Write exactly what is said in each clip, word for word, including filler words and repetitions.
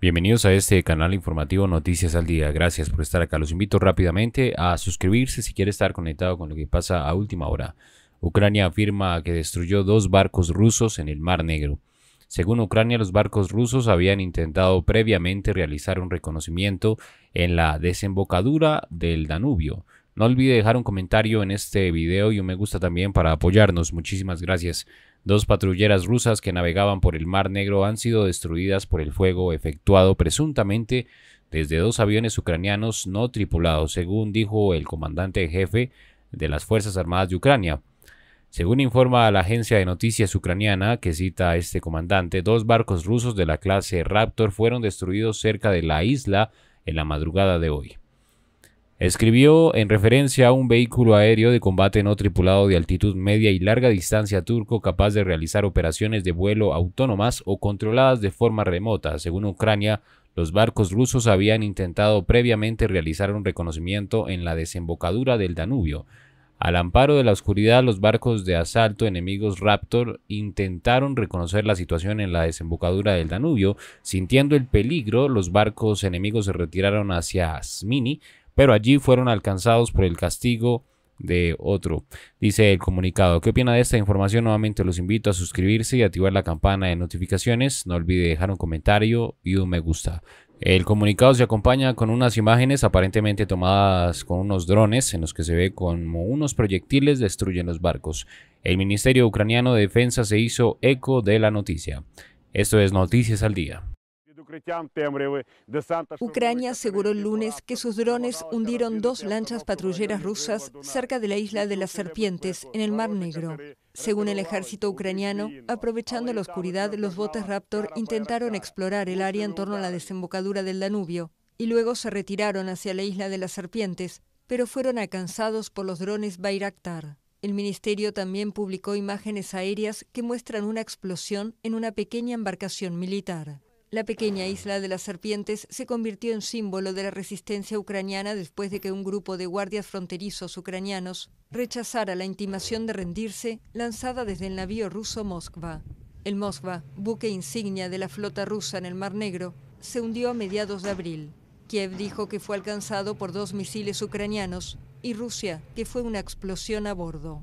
Bienvenidos a este canal informativo Noticias al Día, gracias por estar acá. Los invito rápidamente a suscribirse si quiere estar conectado con lo que pasa a última hora. Ucrania afirma que destruyó dos barcos rusos en el Mar Negro. Según Ucrania, los barcos rusos habían intentado previamente realizar un reconocimiento en la desembocadura del Danubio. No olvide dejar un comentario en este video y un me gusta también para apoyarnos. Muchísimas gracias. Dos patrulleras rusas que navegaban por el Mar Negro han sido destruidas por el fuego efectuado presuntamente desde dos aviones ucranianos no tripulados, según dijo el comandante jefe de las Fuerzas Armadas de Ucrania. Según informa la agencia de noticias ucraniana que cita a este comandante, dos barcos rusos de la clase Raptor fueron destruidos cerca de la isla en la madrugada de hoy. Escribió en referencia a un vehículo aéreo de combate no tripulado de altitud media y larga distancia turco capaz de realizar operaciones de vuelo autónomas o controladas de forma remota. Según Ucrania, los barcos rusos habían intentado previamente realizar un reconocimiento en la desembocadura del Danubio. Al amparo de la oscuridad, los barcos de asalto enemigos Raptor intentaron reconocer la situación en la desembocadura del Danubio. Sintiendo el peligro, los barcos enemigos se retiraron hacia Asmini, pero allí fueron alcanzados por el castigo de otro, dice el comunicado. ¿Qué opina de esta información? Nuevamente los invito a suscribirse y activar la campana de notificaciones. No olvide dejar un comentario y un me gusta. El comunicado se acompaña con unas imágenes aparentemente tomadas con unos drones en los que se ve como unos proyectiles destruyen los barcos. El Ministerio Ucraniano de Defensa se hizo eco de la noticia. Esto es Noticias al Día. Ucrania aseguró el lunes que sus drones hundieron dos lanchas patrulleras rusas cerca de la isla de las Serpientes, en el Mar Negro. Según el ejército ucraniano, aprovechando la oscuridad, los botes Raptor intentaron explorar el área en torno a la desembocadura del Danubio y luego se retiraron hacia la isla de las Serpientes, pero fueron alcanzados por los drones Bayraktar. El ministerio también publicó imágenes aéreas que muestran una explosión en una pequeña embarcación militar. La pequeña isla de las Serpientes se convirtió en símbolo de la resistencia ucraniana después de que un grupo de guardias fronterizos ucranianos rechazara la intimación de rendirse lanzada desde el navío ruso Moskva. El Moskva, buque insignia de la flota rusa en el Mar Negro, se hundió a mediados de abril. Kiev dijo que fue alcanzado por dos misiles ucranianos y Rusia que fue una explosión a bordo.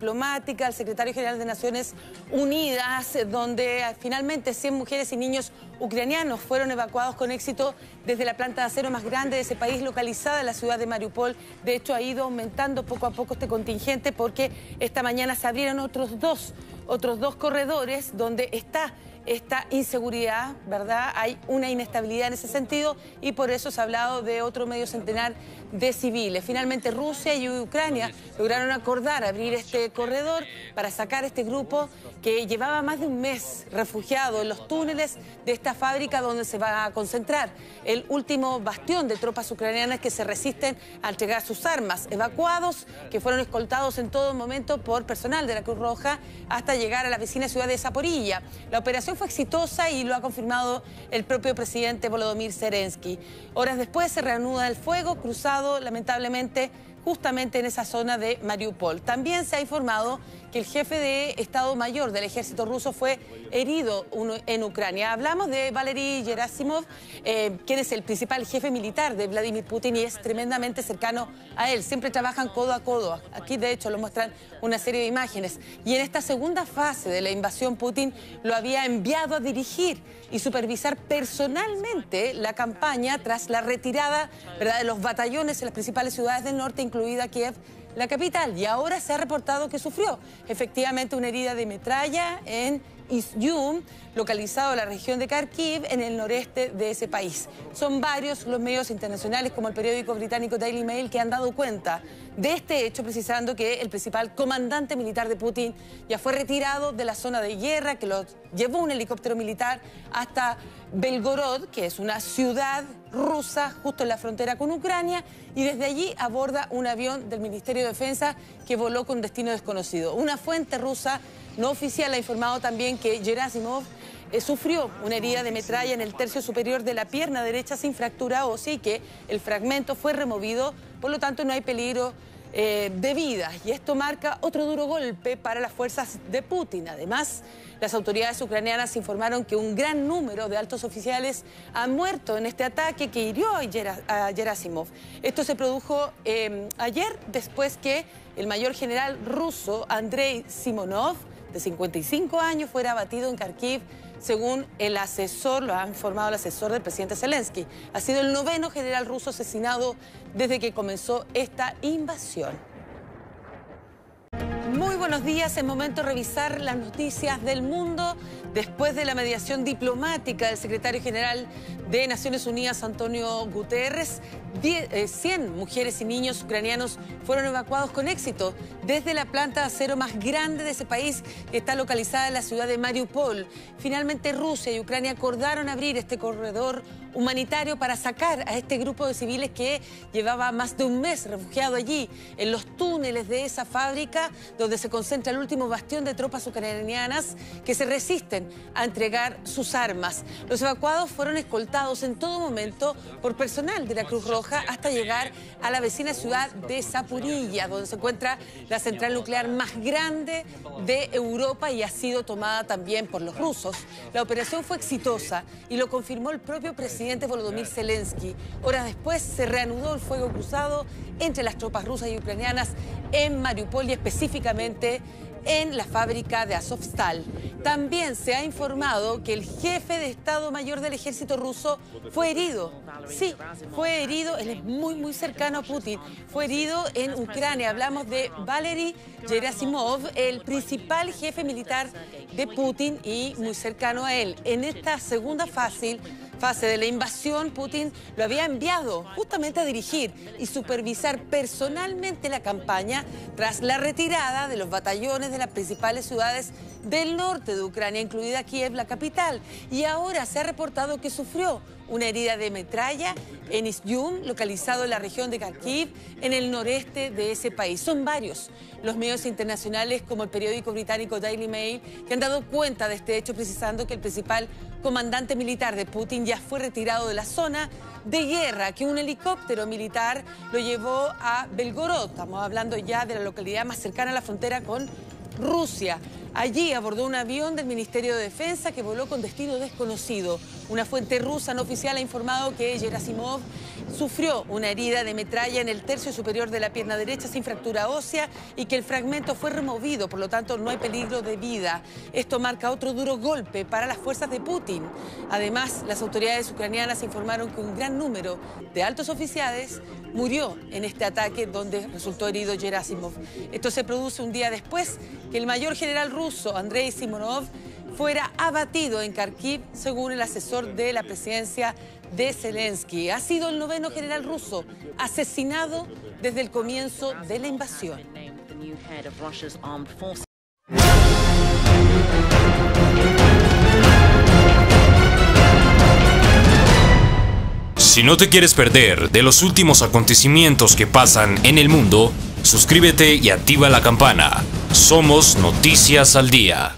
Diplomática, al secretario general de Naciones Unidas, donde finalmente cien mujeres y niños ucranianos fueron evacuados con éxito desde la planta de acero más grande de ese país, localizada en la ciudad de Mariupol. De hecho, ha ido aumentando poco a poco este contingente porque esta mañana se abrieron otros dos, otros dos corredores donde está esta inseguridad, ¿verdad? Hay una inestabilidad en ese sentido y por eso se ha hablado de otro medio centenar de civiles. Finalmente Rusia y Ucrania lograron acordar abrir este corredor para sacar este grupo que llevaba más de un mes refugiado en los túneles de esta fábrica donde se va a concentrar el último bastión de tropas ucranianas que se resisten a entregar sus armas. Evacuados que fueron escoltados en todo momento por personal de la Cruz Roja hasta llegar a la vecina ciudad de Zaporiyia. La operación fue exitosa y lo ha confirmado el propio presidente Volodymyr Zelensky. Horas después se reanuda el fuego cruzado, lamentablemente, justamente en esa zona de Mariupol. También se ha informado que el jefe de Estado Mayor del ejército ruso fue herido en Ucrania. Hablamos de Valery Gerasimov, eh, quien es el principal jefe militar de Vladimir Putin y es tremendamente cercano a él. Siempre trabajan codo a codo. Aquí, de hecho, lo muestran una serie de imágenes. Y en esta segunda fase de la invasión, Putin lo había enviado a dirigir y supervisar personalmente la campaña tras la retirada, ¿verdad?, de los batallones en las principales ciudades del norte, incluida Kiev, la capital, y ahora se ha reportado que sufrió efectivamente una herida de metralla en Isium, localizado en la región de Kharkiv, en el noreste de ese país. Son varios los medios internacionales, como el periódico británico Daily Mail, que han dado cuenta de este hecho, precisando que el principal comandante militar de Putin ya fue retirado de la zona de guerra, que lo llevó un helicóptero militar hasta Belgorod, que es una ciudad rusa justo en la frontera con Ucrania, y desde allí aborda un avión del Ministerio de Defensa que voló con destino desconocido. Una fuente rusa no oficial ha informado también que Gerasimov eh, sufrió una herida de metralla en el tercio superior de la pierna derecha sin fractura ósea y que el fragmento fue removido, por lo tanto no hay peligro eh, de vidas, y esto marca otro duro golpe para las fuerzas de Putin. Además, las autoridades ucranianas informaron que un gran número de altos oficiales han muerto en este ataque que hirió a, Gera, a Gerasimov. Esto se produjo eh, ayer después que el mayor general ruso Andrei Simonov, de cincuenta y cinco años, fuera abatido en Kharkiv, según el asesor, lo ha informado el asesor del presidente Zelensky. Ha sido el noveno general ruso asesinado desde que comenzó esta invasión. Muy buenos días, es momento de revisar las noticias del mundo. Después de la mediación diplomática del secretario general de Naciones Unidas, Antonio Guterres, cien mujeres y niños ucranianos fueron evacuados con éxito desde la planta de acero más grande de ese país, que está localizada en la ciudad de Mariupol. Finalmente, Rusia y Ucrania acordaron abrir este corredor humanitario para sacar a este grupo de civiles que llevaba más de un mes refugiado allí, en los túneles de esa fábrica donde se concentra el último bastión de tropas ucranianas que se resisten a entregar sus armas. Los evacuados fueron escoltados en todo momento por personal de la Cruz Roja hasta llegar a la vecina ciudad de Zaporiyia, donde se encuentra la central nuclear más grande de Europa y ha sido tomada también por los rusos. La operación fue exitosa y lo confirmó el propio presidente Volodymyr Zelensky. Horas después se reanudó el fuego cruzado entre las tropas rusas y ucranianas en Mariupol y específicamente en la fábrica de Azovstal. También se ha informado que el jefe de Estado Mayor del Ejército ruso fue herido. Sí, fue herido, él es muy, muy cercano a Putin. Fue herido en Ucrania. Hablamos de Valery Gerasimov, el principal jefe militar de Putin y muy cercano a él. En esta segunda fase, fase de la invasión, Putin lo había enviado justamente a dirigir y supervisar personalmente la campaña tras la retirada de los batallones de las principales ciudades del norte de Ucrania, incluida Kiev, la capital. Y ahora se ha reportado que sufrió una herida de metralla en Isium, localizado en la región de Kharkiv, en el noreste de ese país. Son varios los medios internacionales, como el periódico británico Daily Mail, que han dado cuenta de este hecho, precisando que el principal comandante militar de Putin ya fue retirado de la zona de guerra, que un helicóptero militar lo llevó a Belgorod. Estamos hablando ya de la localidad más cercana a la frontera con Rusia. Allí abordó un avión del Ministerio de Defensa que voló con destino desconocido. Una fuente rusa no oficial ha informado que Gerasimov sufrió una herida de metralla en el tercio superior de la pierna derecha sin fractura ósea y que el fragmento fue removido, por lo tanto no hay peligro de vida. Esto marca otro duro golpe para las fuerzas de Putin. Además, las autoridades ucranianas informaron que un gran número de altos oficiales murió en este ataque donde resultó herido Gerasimov. Esto se produce un día después que el mayor general ruso ruso Andrei Simonov fuera abatido en Kharkiv, según el asesor de la presidencia de Zelensky. Ha sido el noveno general ruso asesinado desde el comienzo de la invasión. Si no te quieres perder de los últimos acontecimientos que pasan en el mundo, suscríbete y activa la campana. Somos Noticias al Día.